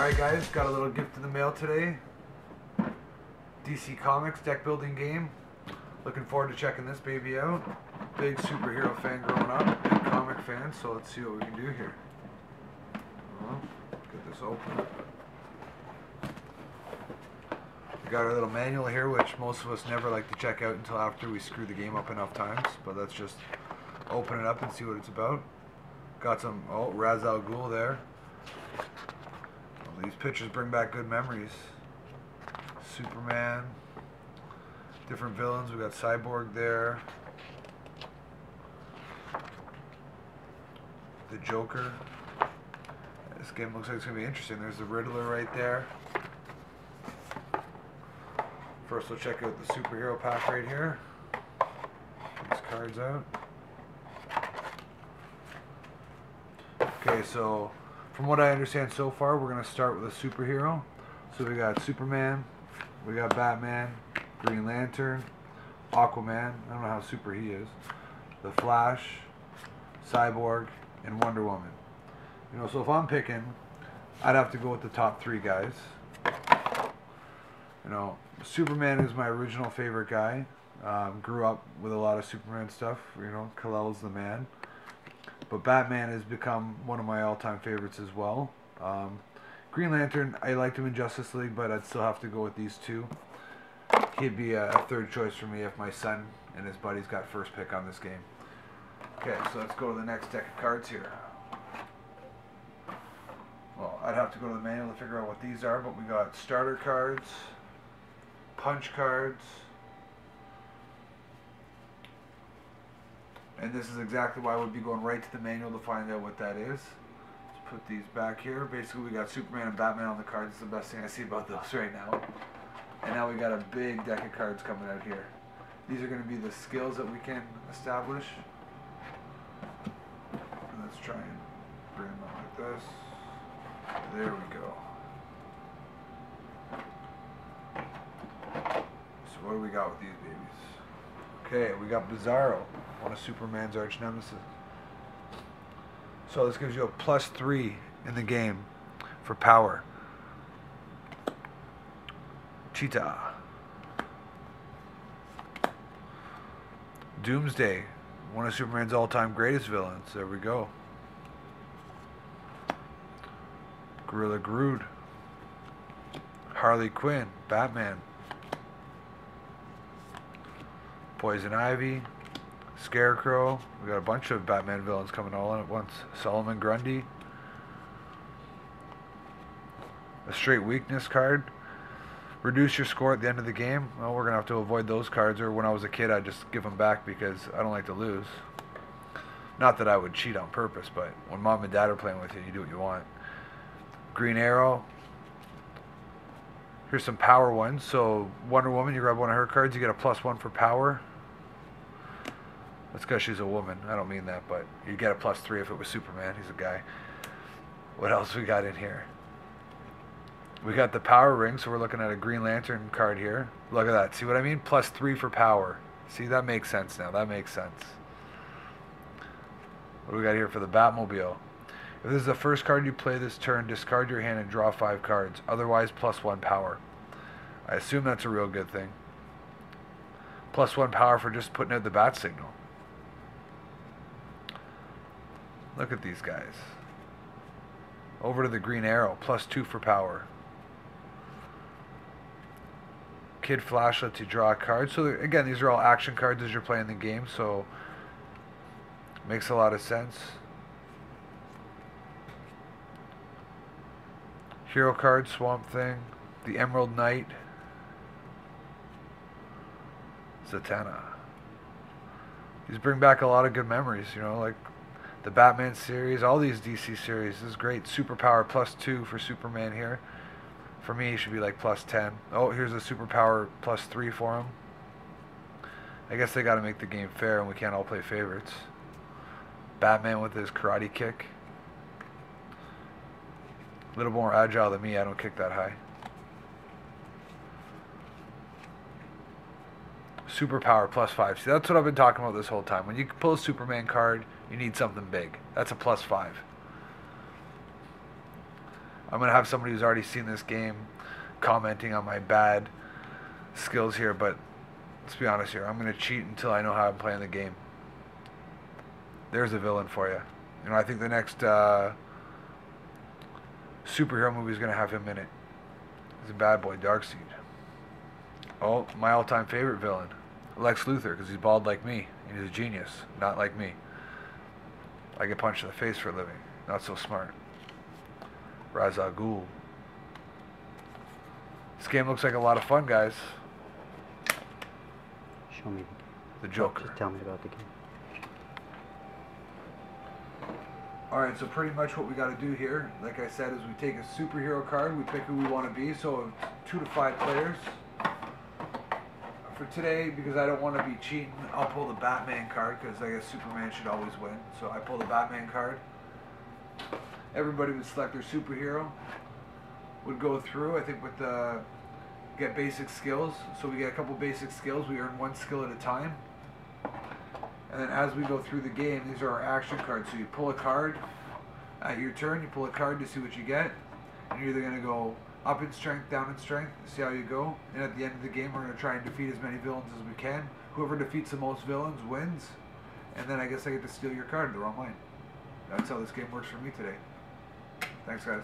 Alright guys, got a little gift in the mail today. DC Comics deck building game. Looking forward to checking this baby out. Big superhero fan growing up, big comic fan, so let's see what we can do here. Well, get this open. We got our little manual here, which most of us never like to check out until after we screw the game up enough times, but let's just open it up and see what it's about. Got some, oh, Ra's al Ghul there. These pictures bring back good memories. Superman, different villains. We got Cyborg there, the Joker. This game looks like it's gonna be interesting. There's the Riddler right there. First, we'll check out the superhero pack right here. Get these cards out. Okay, so from what I understand so far, we're going to start with a superhero. So we got Superman, we got Batman, Green Lantern, Aquaman, I don't know how super he is, the Flash, Cyborg, and Wonder Woman. You know, so if I'm picking, I'd have to go with the top three guys. You know, Superman is my original favorite guy. Grew up with a lot of Superman stuff, you know, Kal-El's the man. But Batman has become one of my all-time favorites as well. Green Lantern, I liked him in Justice League, but I'd still have to go with these two. He'd be a third choice for me if my son and his buddies got first pick on this game. Okay, so let's go to the next deck of cards here. Well, I'd have to go to the manual to figure out what these are, but we got starter cards, punch cards, and this is exactly why I would be going right to the manual to find out what that is. Let's put these back here. Basically, we got Superman and Batman on the cards. It's the best thing I see about those right now. And now we got a big deck of cards coming out here. These are going to be the skills that we can establish. And let's try and bring them out like this. There we go. So what do we got with these babies? Okay, we got Bizarro, one of Superman's arch nemesis. So this gives you a +3 in the game for power. Cheetah. Doomsday, one of Superman's all-time greatest villains. There we go. Gorilla Grodd. Harley Quinn, Batman. Poison Ivy. Scarecrow. We got a bunch of Batman villains coming all in at once. Solomon Grundy. A straight weakness card. Reduce your score at the end of the game. Well, we're going to have to avoid those cards, or when I was a kid I just give them back because I don't like to lose. Not that I would cheat on purpose, but when mom and dad are playing with you, you do what you want. Green Arrow. Here's some power ones. So Wonder Woman, you grab one of her cards, you get a +1 for power. That's because she's a woman. I don't mean that, but you'd get a +3 if it was Superman. He's a guy. What else we got in here? We got the power ring, so we're looking at a Green Lantern card here. Look at that. See what I mean? +3 for power. See, that makes sense now. That makes sense. What do we got here for the Batmobile? If this is the first card you play this turn, discard your hand and draw 5 cards. Otherwise, +1 power. I assume that's a real good thing. +1 power for just putting out the bat signal. Look at these guys. Over to the Green Arrow, +2 for power. Kid Flash lets you draw a card. So again, these are all action cards as you're playing the game, so makes a lot of sense. Hero card, Swamp Thing, the Emerald Knight, Zatanna. These bring back a lot of good memories, you know, like the Batman series, all these DC series. This is great. Superpower, +2 for Superman here. For me, it should be like +10. Oh, here's a superpower, +3 for him. I guess they got to make the game fair, and we can't all play favorites. Batman with his karate kick. A little more agile than me. I don't kick that high. Superpower, +5. See, that's what I've been talking about this whole time. When you pull a Superman card, you need something big. That's a +5. I'm going to have somebody who's already seen this game commenting on my bad skills here, but let's be honest here. I'm going to cheat until I know how I'm playing the game. There's a villain for you. You know, I think the next superhero movie is going to have him in it. He's a bad boy, Darkseid. Oh, my all-time favorite villain, Lex Luthor, because he's bald like me, and he's a genius, not like me. I get punched in the face for a living. Not so smart. Ra's al Ghul. This game looks like a lot of fun, guys. Show me the Joker. Just tell me about the game. Alright, so pretty much what we got to do here, like I said, is we take a superhero card, we pick who we want to be, so 2 to 5 players. For today, because I don't want to be cheating, I'll pull the Batman card, because I guess Superman should always win. So I pull the Batman card. Everybody would select their superhero, would go through, I think, with the get basic skills. So we get a couple basic skills, we earn one skill at a time, and then as we go through the game, these are our action cards. So you pull a card at your turn, you pull a card to see what you get, and you're either going to go up in strength, down in strength, see how you go. And at the end of the game, we're going to try and defeat as many villains as we can. Whoever defeats the most villains wins. And then I guess I get to steal your card the wrong line. That's how this game works for me today. Thanks, guys.